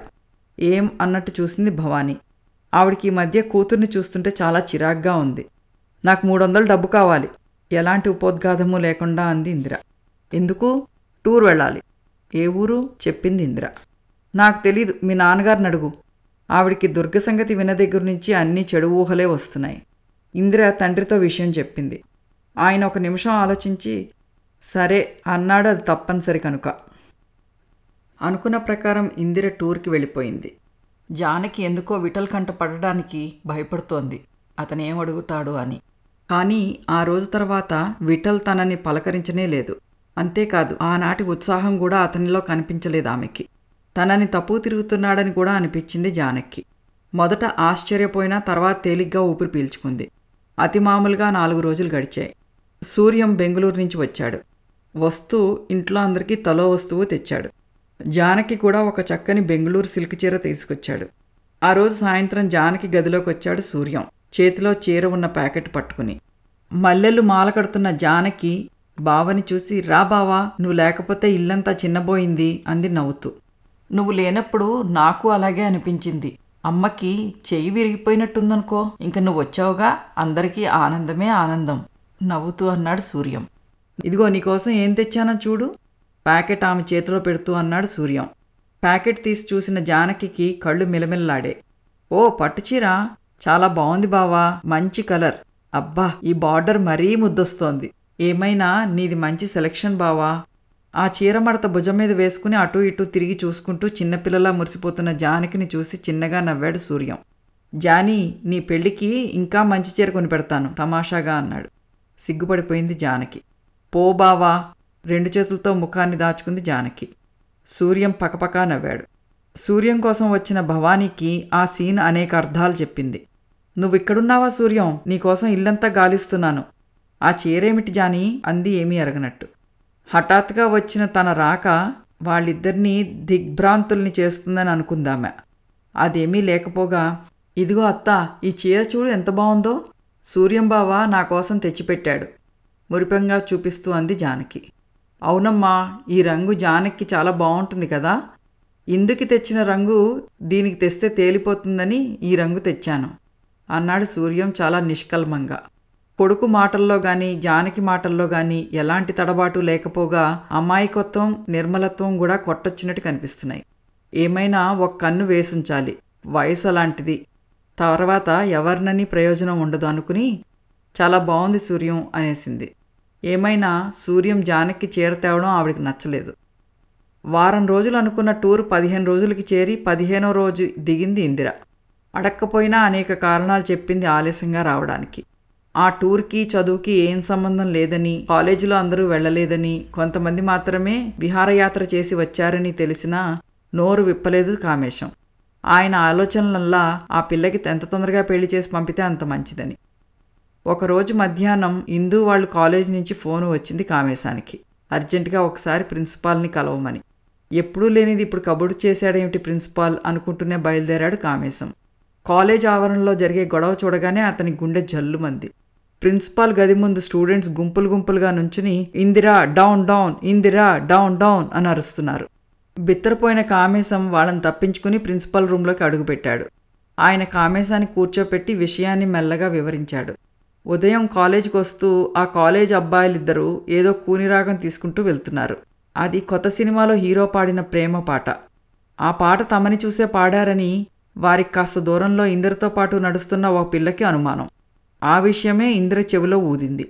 ఏం అన్నట్టు చూసింది భవానీ. ఆవిడికి ఈ మధ్య కూతుర్ని చూస్తుంటే చాలా చిరాగ్గా ఉంది. నాకు మూడు వందలు డబ్బు కావాలి, ఎలాంటి ఉపోద్ఘాతము లేకుండా అంది ఇందిర. ఎందుకు? టూర్ వెళ్ళాలి. ఏ ఊరు? చెప్పింది ఇందిర. నాకు తెలీదు, మీ నాన్నగారిని అడుగు. ఆవిడికి దుర్గ సంగతి విన్న దగ్గర నుంచి అన్నీ చెడు ఊహలే వస్తున్నాయి. ఇందిర తండ్రితో విషయం చెప్పింది. ఆయన ఒక నిమిషం ఆలోచించి సరే అన్నాడు, అది తప్పనిసరి కనుక. అనుకున్న ప్రకారం ఇందిర టూర్కి వెళ్ళిపోయింది. జానకి ఎందుకో విఠల్ కంట పడడానికి భయపడుతోంది, అతనేం అడుగుతాడు అని. కానీ ఆ రోజు తర్వాత విఠల్ తనని పలకరించనే లేదు. అంతేకాదు, ఆనాటి ఉత్సాహం కూడా అతనిలో కనిపించలేదు ఆమెకి. తనని తప్పు తిరుగుతున్నాడని కూడా అనిపించింది జానక్కి. మొదట ఆశ్చర్యపోయినా తర్వాత తేలిగ్గా ఊపిరి పీల్చుకుంది. అతి మామూలుగా నాలుగు రోజులు గడిచాయి. సూర్యం బెంగుళూరు నుంచి వచ్చాడు. వస్తూ ఇంట్లో అందరికీ తలో వస్తువు తెచ్చాడు. జానకి కూడా ఒక చక్కని బెంగుళూరు సిల్క్ చీర తీసుకొచ్చాడు. ఆ రోజు సాయంత్రం జానకి గదిలోకి వచ్చాడు సూర్యం, చేతిలో చీర ఉన్న ప్యాకెట్ పట్టుకుని. మల్లెలు మాల కడుతున్న జానకి బావని చూసి, రా బావా, నువ్వు లేకపోతే ఇల్లంతా చిన్నబోయింది అంది నవ్వుతూ. నువ్వు లేనప్పుడు నాకు అలాగే అనిపించింది. అమ్మకి చెయ్యి విరిగిపోయినట్టుందనుకో, ఇంక నువ్వు వచ్చావుగా, అందరికీ ఆనందమే ఆనందం నవ్వుతూ అన్నాడు సూర్యం. ఇదిగో నీకోసం ఏం తెచ్చానో చూడు, ప్యాకెట్ ఆమె చేతిలో పెడుతూ అన్నాడు సూర్యం. ప్యాకెట్ తీసి చూసిన జానకికి కళ్ళు మిలమిల్లాడే. ఓ పట్టుచీర, చాలా బాగుంది బావా, మంచి కలర్. అబ్బా, ఈ బార్డర్ మరీ ముద్దొస్తోంది. ఏమైనా నీది మంచి సెలెక్షన్ బావా. ఆ చీర మడత భుజం మీద వేసుకుని అటూ ఇటూ తిరిగి చూసుకుంటూ చిన్నపిల్లలా మురిసిపోతున్న జానకిని చూసి చిన్నగా నవ్వాడు సూర్యం. జానీ, నీ పెళ్లికి ఇంకా మంచి చీర కొని పెడతాను తమాషాగా అన్నాడు. సిగ్గుపడిపోయింది జానకి. పో బావా, రెండు చేతులతో ముఖాన్ని దాచుకుంది జానకి. సూర్యం పకపకా నవ్వాడు. సూర్యం కోసం వచ్చిన భవానీకి ఆ సీన్ అనేక అర్థాలు చెప్పింది. నువ్విక్కడున్నావా సూర్యం, నీకోసం ఇల్లంతా గాలిస్తున్నాను. ఆ చీరేమిటి జానీ అంది ఏమీ అరగనట్టు. హఠాత్తుగా వచ్చిన తన రాక వాళ్ళిద్దరినీ దిగ్భ్రాంతుల్ని చేస్తుందని అనుకుందామె. అదేమీ లేకపోగా, ఇదిగో అత్తా, ఈ చీర చూడు ఎంత బాగుందో, సూర్యం బావ నా కోసం తెచ్చిపెట్టాడు మురిపంగా చూపిస్తూ అంది జానకి. అవునమ్మా, ఈ రంగు జానకి చాలా బాగుంటుంది కదా, ఇందుకి తెచ్చిన రంగు దీనికి తెస్తే తేలిపోతుందని ఈ రంగు తెచ్చాను అన్నాడు సూర్యం చాలా నిష్కల్మంగా. కొడుకు మాటల్లో కానీ జానకి మాటల్లో కానీ ఎలాంటి తడబాటు లేకపోగా అమాయకత్వం, నిర్మలత్వం కూడా కొట్టొచ్చినట్టు కనిపిస్తున్నాయి. ఏమైనా ఒక కన్ను వేసుంచాలి, వయసు అలాంటిది, తర్వాత ఎవరినని ప్రయోజనం ఉండదు అనుకుని చాలా బాగుంది సూర్యం అనేసింది. ఏమైనా సూర్యం జానకి చీర తేవడం ఆవిడికి నచ్చలేదు. వారం రోజులు అనుకున్న టూర్ పదిహేను రోజులకి చేరి పదిహేనో రోజు దిగింది ఇందిర. అడక్కపోయినా అనేక కారణాలు చెప్పింది ఆలస్యంగా రావడానికి. ఆ టూర్కి చదువుకి ఏం సంబంధం లేదని, కాలేజీలో అందరూ వెళ్ళలేదని, కొంతమంది మాత్రమే విహారయాత్ర చేసి వచ్చారని తెలిసినా నోరు విప్పలేదు కామేశం. ఆయన ఆలోచనలల్లా ఆ పిల్లకి ఎంత తొందరగా పెళ్లి చేసి పంపితే అంత మంచిదని. ఒకరోజు మధ్యాహ్నం ఇందు వాళ్ళు కాలేజీ నుంచి ఫోను వచ్చింది కామేశానికి, అర్జెంటుగా ఒకసారి ప్రిన్సిపాల్ని కలవమని. ఎప్పుడూ లేనిది ఇప్పుడు కబురు చేశాడేమిటి ప్రిన్సిపాల్ అనుకుంటూనే బయలుదేరాడు కామేశం. కాలేజ్ ఆవరణలో జరిగే గొడవ చూడగానే అతని గుండె జల్లుమంది. ప్రిన్సిపాల్ గది ముందు స్టూడెంట్స్ గుంపులు గుంపులుగా నుంచుని Indira down down, Indira down down అని అరుస్తున్నారు. బిత్తరపోయిన కామేశం వాళ్ళని తప్పించుకుని ప్రిన్సిపాల్ రూంలోకి అడుగుపెట్టాడు. ఆయన కామేశాన్ని కూర్చోపెట్టి విషయాన్ని మెల్లగా వివరించాడు. ఉదయం కాలేజీకి వస్తూ ఆ కాలేజ్ అబ్బాయిలిద్దరూ ఏదో కూనిరాగం తీసుకుంటూ వెళ్తున్నారు. అది కొత్త సినిమాలో హీరో పాడిన ప్రేమ పాట. ఆ పాట తమని చూసే పాడారని వారికి కాస్త దూరంలో ఇందిరతో పాటు నడుస్తున్న ఒక పిల్లకి అనుమానం. ఆ విషయమే ఇందిర చెవిలో ఊదింది.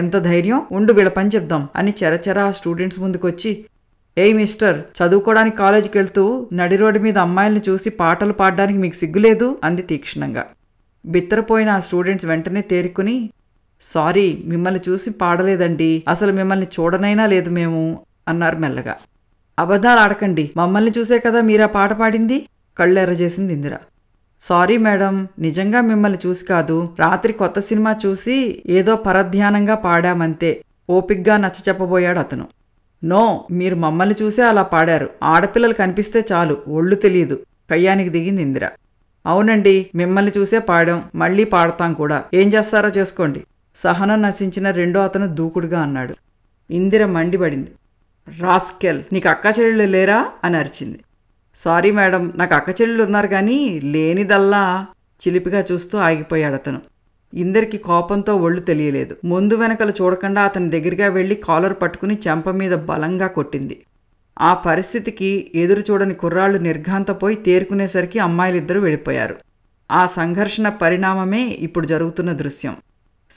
ఎంత ధైర్యం, ఉండు వీళ్ళ పని చెప్దాం అని చెరచెర ఆ స్టూడెంట్స్ ముందుకొచ్చి, ఏయ్ మిస్టర్, చదువుకోవడానికి కాలేజీకి వెళ్తూ నడి రోడ్డు మీద అమ్మాయిల్ని చూసి పాటలు పాడడానికి మీకు సిగ్గులేదు అంది తీక్షణంగా. బిత్తరపోయిన ఆ స్టూడెంట్స్ వెంటనే తేరుకుని, సారీ మిమ్మల్ని చూసి పాడలేదండి, అసలు మిమ్మల్ని చూడనైనా లేదు మేము అన్నారు మెల్లగా. అబద్ధాలు ఆడకండి, మమ్మల్ని చూసే కదా మీరా పాట పాడింది, కళ్ళెర్రజేసింది ఇందిర. సారీ మేడం, నిజంగా మిమ్మల్ని చూసి కాదు, రాత్రి కొత్త సినిమా చూసి ఏదో పరధ్యానంగా పాడామంతే, ఓపిగ్గా నచ్చచెప్పబోయాడు అతను. నో, మీరు మమ్మల్ని చూసే అలా పాడారు, ఆడపిల్లలు కనిపిస్తే చాలు ఒళ్ళు తెలియదు, కయ్యానికి దిగింది ఇందిర. అవునండి, మిమ్మల్ని చూసే పాడాం, మళ్ళీ పాడతాం కూడా, ఏం చేస్తారో చేసుకోండి, సహనం నశించిన రెండో అతను దూకుడుగా అన్నాడు. ఇందిర మండిపడింది. రాస్కెల్, నీకు అక్క చెల్లెళ్ళు లేరా అని అరిచింది. సారీ మేడం, నాకు అక్క చెల్లెళ్ళు ఉన్నారు కానీ లేనిదల్లా, చిలిపిగా చూస్తూ ఆగిపోయాడు అతను. ఇందరికి కోపంతో ఒళ్ళు తెలియలేదు. ముందు వెనకలు చూడకుండా అతని దగ్గరగా వెళ్ళి కాలర్ పట్టుకుని చెంప మీద బలంగా కొట్టింది. ఆ పరిస్థితికి ఎదురు చూడని కుర్రాళ్ళు నిర్ఘాంతపోయి తేరుకునేసరికి అమ్మాయిలిద్దరూ వెళ్ళిపోయారు. ఆ సంఘర్షణ పరిణామమే ఇప్పుడు జరుగుతున్న దృశ్యం.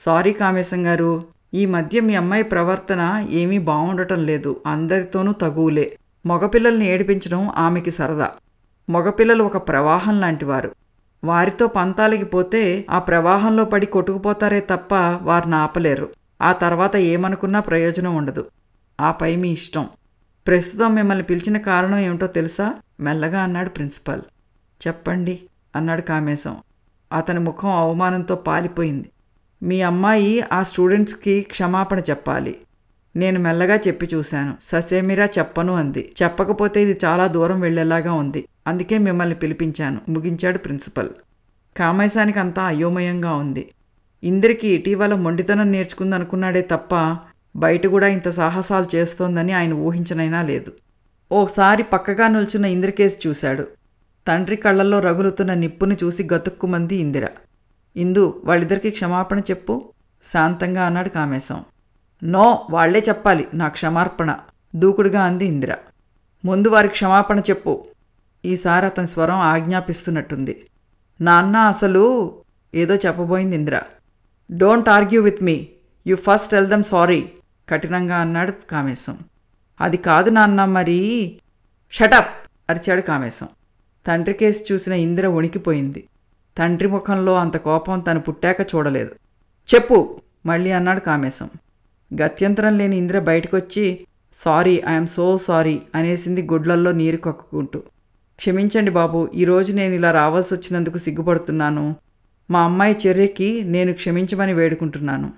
సారీ కామేశం గారు, ఈ మధ్య మీ అమ్మాయి ప్రవర్తన ఏమీ బాగుండటం లేదు, అందరితోనూ తగువులే. మగపిల్లల్ని ఏడిపించడం ఆమెకి సరదా. మగపిల్లలు ఒక ప్రవాహం లాంటివారు, వారితో పంతాలకి పోతే ఆ ప్రవాహంలో పడి కొట్టుకుపోతారే తప్ప వారిని ఆపలేరు. ఆ తర్వాత ఏమనుకున్నా ప్రయోజనం ఉండదు. ఆపై మీ ఇష్టం. ప్రస్తుతం మిమ్మల్ని పిలిచిన కారణం ఏమిటో తెలుసా? మెల్లగా అన్నాడు ప్రిన్సిపాల్. చెప్పండి అన్నాడు కామేశం. అతని ముఖం అవమానంతో పాలిపోయింది. మీ అమ్మాయి ఆ స్టూడెంట్స్కి క్షమాపణ చెప్పాలి. నేను మెల్లగా చెప్పి చూశాను, ససేమిరా చెప్పను అంది. చెప్పకపోతే ఇది చాలా దూరం వెళ్లేలాగా ఉంది, అందుకే మిమ్మల్ని పిలిపించాను, ముగించాడు ప్రిన్సిపల్. కామేశానికి అంతా అయోమయంగా ఉంది. ఇందిరకి ఇటీవల మొండితనం నేర్చుకుందనుకున్నాడే తప్ప బయట కూడా ఇంత సాహసాలు చేస్తోందని ఆయన ఊహించనైనా లేదు. ఓసారి పక్కగా నిల్చున్న ఇందిరకేసి చూశాడు. తండ్రి కళ్ళల్లో రగులుతున్న నిప్పుని చూసి గతుక్కుమంది ఇందిర. ఇందు, వాళ్ళిద్దరికీ క్షమాపణ చెప్పు, శాంతంగా అన్నాడు కామేశం. నో, వాళ్లే చెప్పాలి నా క్షమార్పణ, దూకుడుగా అంది ఇందిర. ముందు వారి క్షమాపణ చెప్పు. ఈసారి అతని స్వరం ఆజ్ఞాపిస్తున్నట్టుంది. నాన్న అసలు ఏదో చెప్పబోయింది Indira. Don't argue with me, you first tell them sorry, కఠినంగా అన్నాడు కామేశం. అది కాదు నాన్న, మరి షటప్, అరిచాడు కామేశం. తండ్రి కేసి చూసిన ఇందిర వణికిపోయింది. తండ్రి ముఖంలో అంత కోపం తను పుట్టాక చూడలేదు. చెప్పు, మళ్ళీ అన్నాడు కామేశం. గత్యంతరం లేని ఇందిర బయటకొచ్చి సారీ, ఐఎమ్ సో సారీ అనేసింది గుడ్లల్లో నీరు కక్కుకుంటూ. క్షమించండి బాబు, ఈరోజు నేను ఇలా రావాల్సి వచ్చినందుకు సిగ్గుపడుతున్నాను. మా అమ్మాయి చెర్రీకి నేను క్షమించమని వేడుకుంటున్నాను.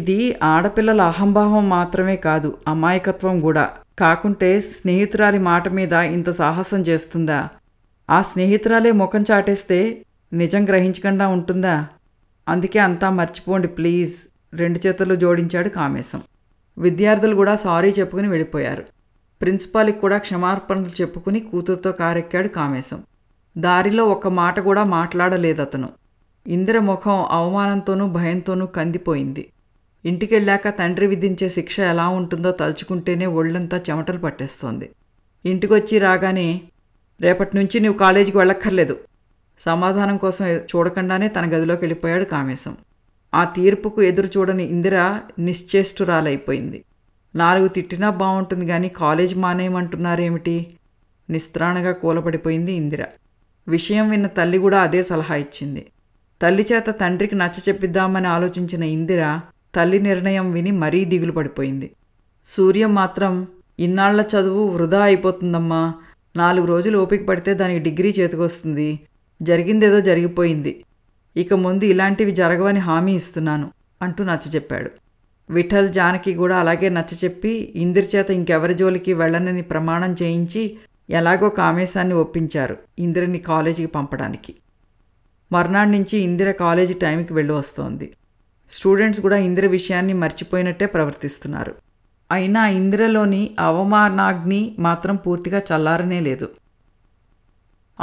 ఇది ఆడపిల్లల అహంభావం మాత్రమే కాదు, అమాయకత్వం కూడా. కాకుంటే స్నేహితురాలి మాట మీద ఇంత సాహసం చేస్తుందా? ఆ స్నేహితురాలే ముఖం చాటేస్తే నిజం గ్రహించకుండా ఉంటుందా? అందుకే అంతా మర్చిపోండి ప్లీజ్, రెండు చేతులు జోడించాడు కామేశం. విద్యార్థులు కూడా సారీ చెప్పుకుని వెళ్ళిపోయారు. ప్రిన్సిపాల్కి కూడా క్షమార్పణలు చెప్పుకుని కూతురుతో కారెక్కాడు కామేశం. దారిలో ఒక్క మాట కూడా మాట్లాడలేదు అతను. ఇందిర ముఖం అవమానంతోనూ భయంతోనూ కందిపోయింది. ఇంటికెళ్ళాక తండ్రి విధించే శిక్ష ఎలా ఉంటుందో తలుచుకుంటేనే ఒళ్ళంతా చెమటలు పట్టేస్తోంది. ఇంటికొచ్చి రాగానే రేపటి నుంచి నువ్వు కాలేజీకి వెళ్ళక్కర్లేదు, సమాధానం కోసం చూడకుండానే తన గదిలోకి వెళ్ళిపోయాడు కామేశం. ఆ తీర్పుకు ఎదురు చూడని ఇందిర నిశ్చేష్టురాలైపోయింది. నాలుగు తిట్టినా బాగుంటుంది కానీ కాలేజ్ మానేయమంటున్నారేమిటి? నిస్త్రాణగా కూలపడిపోయింది ఇందిర. విషయం విన్న తల్లి కూడా అదే సలహా ఇచ్చింది. తల్లి చేత తండ్రికి నచ్చచెప్పిద్దామని ఆలోచించిన ఇందిర తల్లి నిర్ణయం విని మరీ దిగులు పడిపోయింది. సూర్యం మాత్రం ఇన్నాళ్ల చదువు వృధా అయిపోతుందమ్మా, నాలుగు రోజులు ఓపిక పడితే దానికి డిగ్రీ చేతికొస్తుంది, జరిగిందేదో జరిగిపోయింది, ఇక ముందు ఇలాంటివి జరగవని హామీ ఇస్తున్నాను అంటూ నచ్చచెప్పాడు. విఠల్ జానకి కూడా అలాగే నచ్చచెప్పి ఇందిర చేత ఇంకెవరి జోలికి వెళ్ళనని ప్రమాణం చేయించి ఎలాగో కామేశాన్ని ఒప్పించారు ఇందిరని కాలేజీకి పంపడానికి. మర్నాడు నుంచి ఇందిర కాలేజీ టైంకి వెళ్ళి వస్తోంది. స్టూడెంట్స్ కూడా ఇందిర విషయాన్ని మర్చిపోయినట్టే ప్రవర్తిస్తున్నారు. అయినా ఇందిరలోని అవమానాగ్ని మాత్రం పూర్తిగా చల్లారనే లేదు.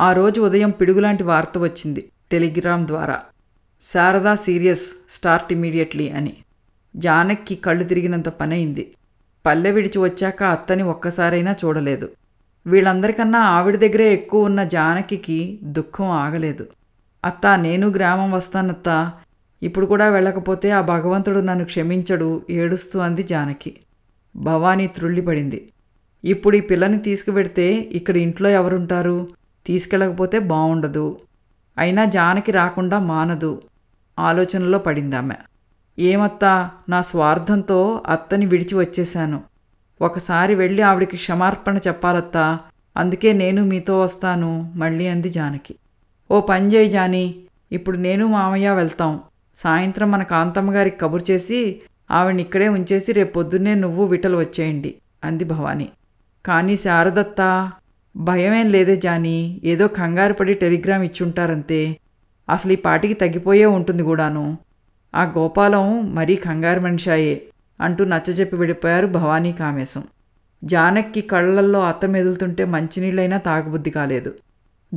ఆ రోజు ఉదయం పిడుగులాంటి వార్త వచ్చింది టెలిగ్రామ్ ద్వారా. శారదా సీరియస్, స్టార్ట్ ఇమీడియట్లీ అని. జానక్కి కళ్ళు తిరిగినంత పనైంది. పల్లె విడిచి వచ్చాక అత్తని ఒక్కసారైనా చూడలేదు. వీళ్ళందరికన్నా ఆవిడ దగ్గరే ఎక్కువ ఉన్న జానకికి దుఃఖం ఆగలేదు. అత్త, నేను గ్రామం వస్తానత్తా, ఇప్పుడు కూడా వెళ్ళకపోతే ఆ భగవంతుడు నన్ను క్షమించడు, ఏడుస్తూ అంది జానకి. భవానీ త్రుళ్ళిపడింది. ఇప్పుడు ఈ పిల్లని తీసుకువెడితే ఇక్కడ ఇంట్లో ఎవరుంటారు, తీసుకెళ్ళకపోతే బాగుండదు, అయినా జానకి రాకుండా మానదు. ఆలోచనలో పడిందామె. ఏమత్తా, నా స్వార్థంతో అత్తని విడిచి వచ్చేశాను, ఒకసారి వెళ్ళి ఆవిడికి క్షమార్పణ చెప్పాలత్తా, అందుకే నేను మీతో వస్తాను మళ్ళీ అంది జానకి. ఓ పని చేయి జానీ, ఇప్పుడు నేను మామయ్య వెళ్తాం. సాయంత్రం మన కాంతమ్మ గారికి కబురు చేసి ఆవిడని ఇక్కడే ఉంచేసి రేపొద్దున్నే నువ్వు విటలు వచ్చేయండి అంది భవానీ. కానీ శారదత్త, భయమేం లేదే జానీ, ఏదో కంగారు పడి టెలిగ్రామ్ ఇచ్చుంటారంతే. అసలు ఈ పాటికి తగ్గిపోయే ఉంటుంది కూడాను. ఆ గోపాలం మరీ కంగారు మనిషాయే అంటూ నచ్చజెప్పి విడిపోయారు భవానీ కామేశం. జానక్కి కళ్ళల్లో అత్తం ఎదులుతుంటే మంచినీళ్ళైనా తాగబుద్ధి కాలేదు.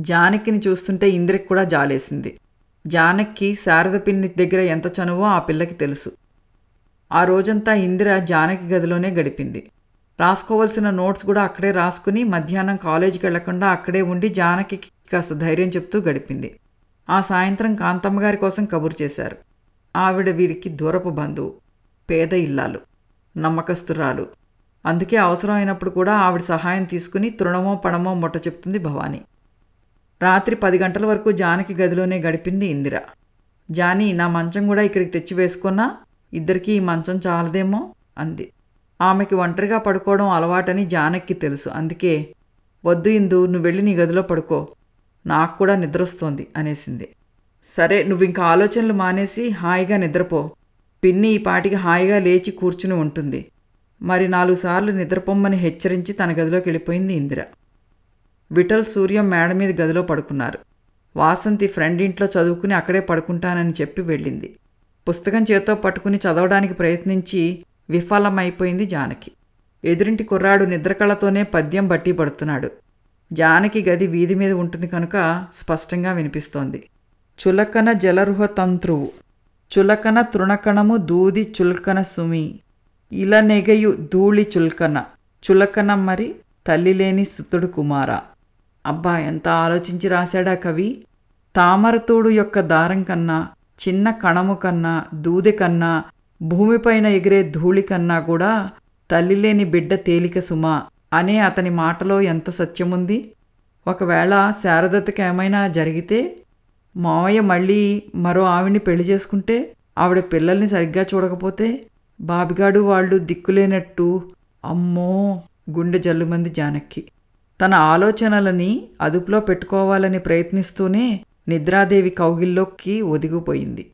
జానక్కిని చూస్తుంటే ఇంద్రకి కూడా జాలేసింది. జానక్కి శారద పిన్ని దగ్గర ఎంత చనువో ఆ పిల్లకి తెలుసు. ఆ రోజంతా ఇందిర జానకి గదిలోనే గడిపింది. రాసుకోవాల్సిన నోట్స్ కూడా అక్కడే రాసుకుని మధ్యాహ్నం కాలేజీకి వెళ్లకుండా అక్కడే ఉండి జానకి కాస్త ధైర్యం చెప్తూ గడిపింది. ఆ సాయంత్రం కాంతమ్మ గారి కోసం కబురు చేశారు. ఆవిడ వీడికి దూరపు బంధువు, పేద ఇల్లాలు, నమ్మకస్తురాలు. అందుకే అవసరమైనప్పుడు కూడా ఆవిడ సహాయం తీసుకుని తృణమో పణమో మొట్ట చెప్తుంది భవానీ. రాత్రి పది గంటల వరకు జానకి గదిలోనే గడిపింది ఇందిర. జానీ, నా మంచం కూడా ఇక్కడికి తెచ్చివేసుకున్నా ఇద్దరికీ ఈ మంచం చాలదేమో అంది. ఆమెకి ఒంటరిగా పడుకోవడం అలవాటని జానక్కి తెలుసు. అందుకే వద్దు ఇందు, నువ్వు వెళ్ళి నీ గదిలో పడుకో, నాకు కూడా నిద్రొస్తోంది అనేసింది. సరే, నువ్వింక ఆలోచనలు మానేసి హాయిగా నిద్రపో. పిన్ని ఈ పాటికి హాయిగా లేచి కూర్చుని ఉంటుంది. మరి నాలుగు సార్లు నిద్రపొమ్మని హెచ్చరించి తన గదిలోకి వెళ్ళిపోయింది ఇందిర. విఠల్ సూర్యం మేడ మీద గదిలో పడుకున్నారు. వాసంతి ఫ్రెండ్ ఇంట్లో చదువుకుని అక్కడే పడుకుంటానని చెప్పి వెళ్ళింది. పుస్తకం చేత్తో పట్టుకుని చదవడానికి ప్రయత్నించి విఫలమైపోయింది జానకి. ఎదురింటి కుర్రాడు నిద్రకళతోనే పద్యం బట్టి పడుతున్నాడు. జానకి గది వీధి మీద ఉంటుంది కనుక స్పష్టంగా వినిపిస్తోంది. చులకన జలరుహతంత్రువు చులకన తృణకణము దూది చుల్కన సుమి ఇలా నెగయు ధూళి చుల్కన చులకనం మరి తల్లిలేని సుతుడు కుమార. అబ్బా, ఎంత ఆలోచించి రాశాడా కవి. తామరతూడు యొక్క దారం కన్నా, చిన్న కణము కన్నా, దూది కన్నా, భూమిపైన ఎగిరే ధూళి కన్నా కూడా తల్లిలేని బిడ్డ తేలిక సుమా అనే అతని మాటలో ఎంత సత్యముంది. ఒకవేళ శారదత్తకి ఏమైనా జరిగితే, మావయ్య మళ్ళీ మరో ఆవిడ్ని పెళ్లి చేసుకుంటే, ఆవిడ పిల్లల్ని సరిగ్గా చూడకపోతే, బాబిగాడు వాళ్ళు దిక్కులేనట్టు, అమ్మో గుండె జల్లుమంది జానక్కి. తన ఆలోచనలని అదుపులో పెట్టుకోవాలని ప్రయత్నిస్తూనే నిద్రాదేవి కౌగిల్లోకి ఒదిగిపోయింది.